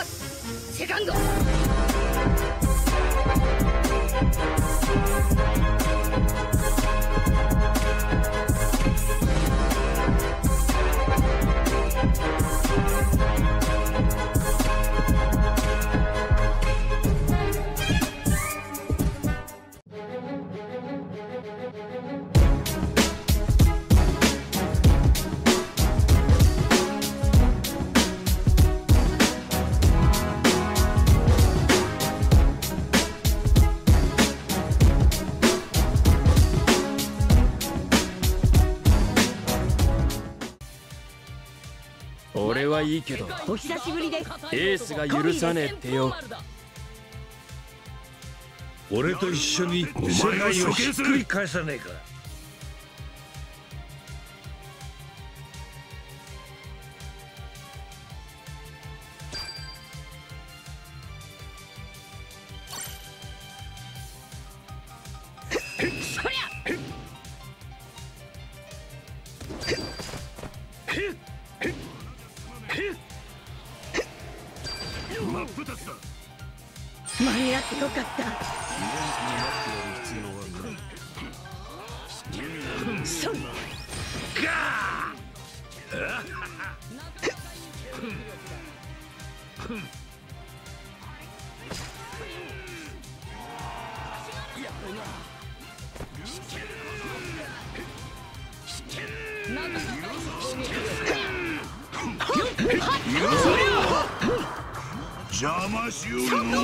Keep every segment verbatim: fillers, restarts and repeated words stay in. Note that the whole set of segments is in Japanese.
ースセカンド。俺はいいけど、お久しぶりです。エースが許さねえってよ。俺と一緒にお前が処刑する。ひっくり返さねえか。間に合ってよかった。そんな邪魔しよう。そこまで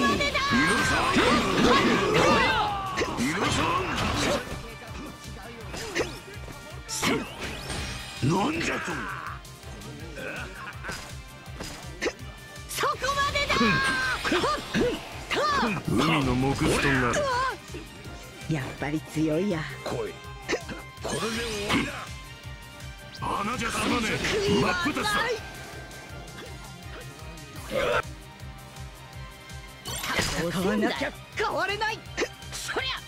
だ。なんじゃと。そこまでだ。海の木刀が。やっぱり強いや。これで終わりだ。穴じゃ済まねえ。真っ二つだ。変わらなきゃ変われない。そりゃ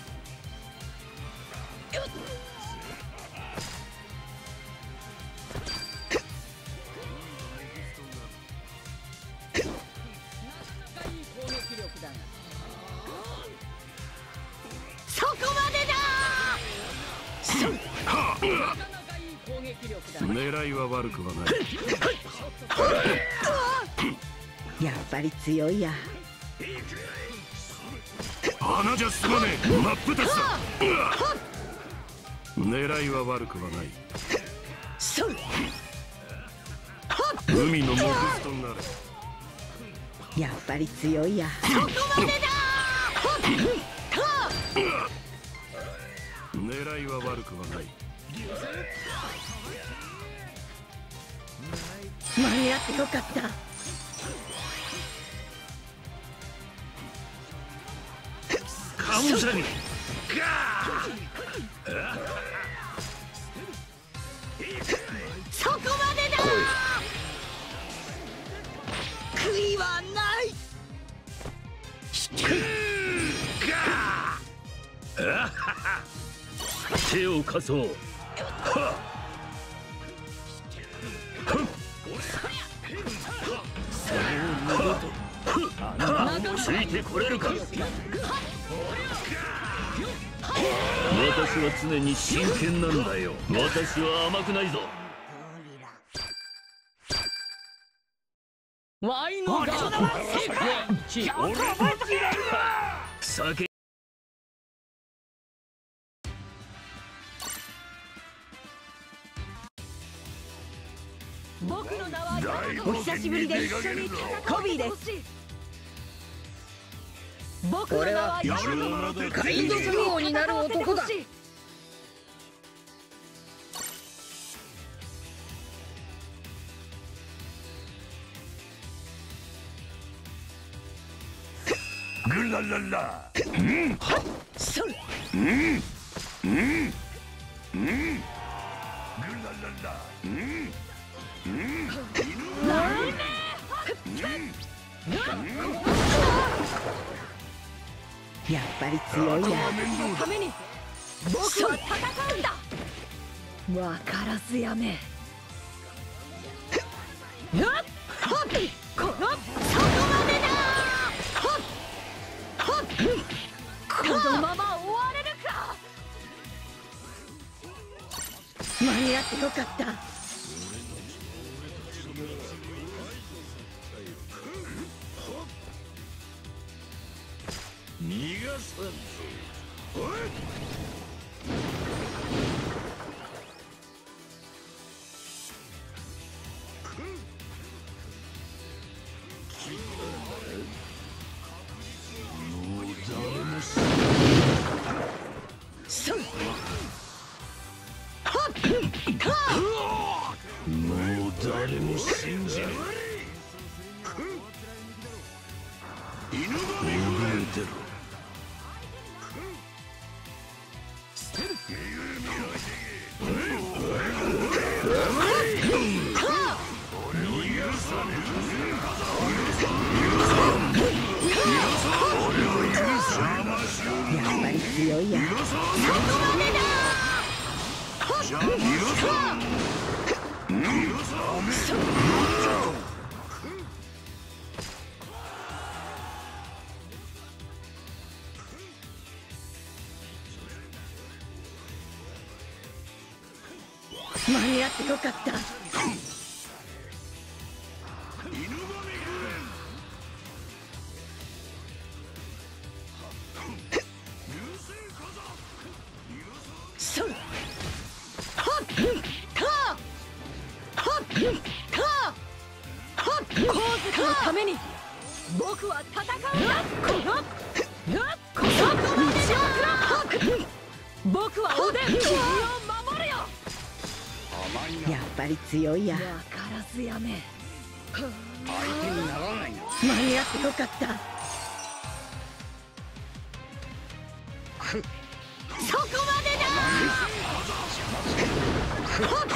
そこまでだ。狙いは悪くはない。やっぱり強いや。穴じゃ済まねえ。真っ二つだ。狙いは悪くはない。海の木刀となれ。やっぱり強いや。そこまでだ。狙いは悪くはない。間に合ってよかった。ガーそこまでだ。悔いはない。手を貸そう。ついてこれるか。私は常に真剣なんだよ。私は甘くないぞ。ワインのガードは正解。俺と間違えるな。酒僕の名はお久しぶりです。コビーです。僕の名はガイド相撲になる男だ。グラララ。うんはっそれうんうんうんグラララうんうんなるね。やっぱり強いや。ために僕は戦うんだ。分からずやめ。このそこまで。よかった。逃がさんぞ。もう誰も知らない。もう誰も信じない。犬が出る。強いや。間に合ってよかった。僕は戦うんだ。僕はおでんの身を守るよ。やっぱり強いや。やからずやめ。相手にならないな。間に合ってよかった。そこまでだ。僕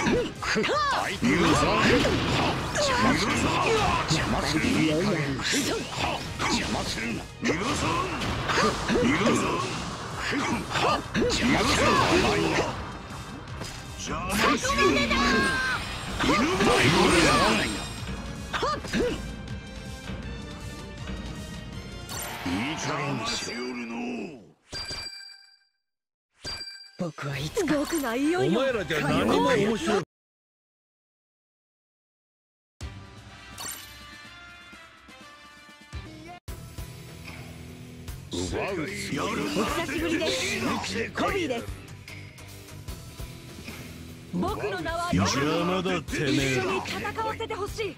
はいつか僕がいよいよお前らじゃ何も面白い。お久しぶりです。コビーです。僕の名は一緒に戦わせてほしい。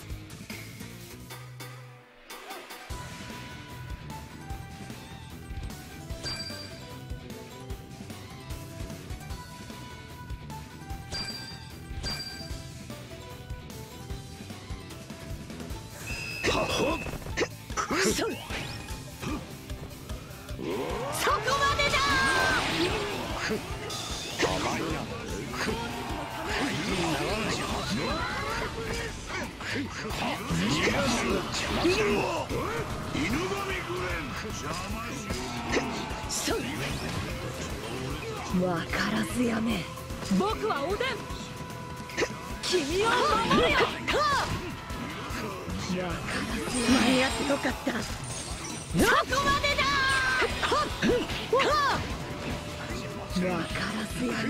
わからずやめ。僕はおでん。君を守るよ。わからずやめ。前やってよかった。そこまでだ。わからずやめ。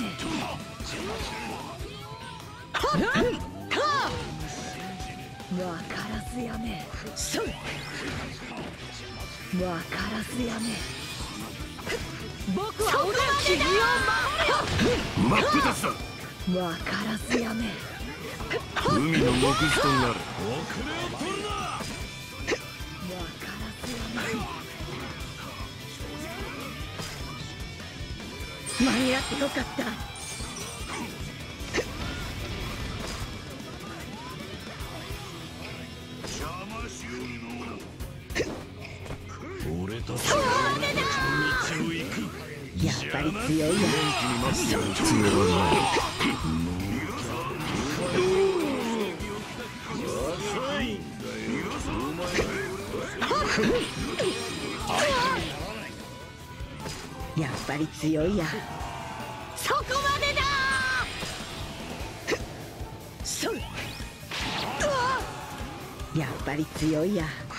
わからずやめ。わからずやめ。僕は俺は君を守るよ。真っ二つだ。分からずやめ。海の木質となる。遅れを取るな。分からずやめ。間に合ってよかった。強いよ。元気に待ってる。強いな。もう誰も信じない。やっぱり強いや。そこまでだ。やっぱり強いや。言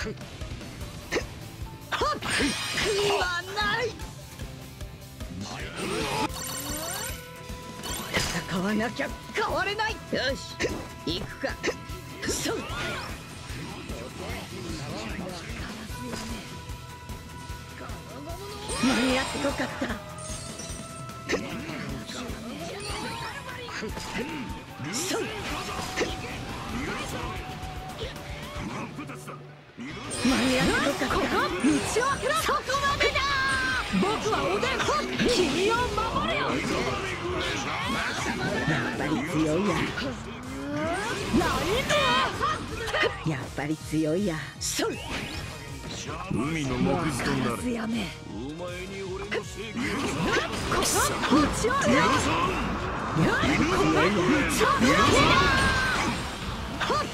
わない。買わなきゃ変われない。よし行くか。そっ間に合ってよかった。そっ間に合ってよかった。ここ道を開けろ。そこまでだ。僕はおでん。君を守れよ。やっぱり強いや。何で？やっぱり強いや。それ。海の木図となる。やめ。お前に俺の正義を。ここ打ち合うよ。やっぱり強いや。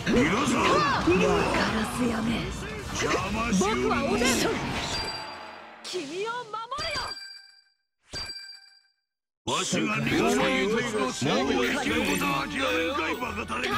皆さん。ガラスやめ。僕はおでん。君を守れよ。わしがリオの言うとおりの勝負を引き起こした諦めるかい、バカタレが。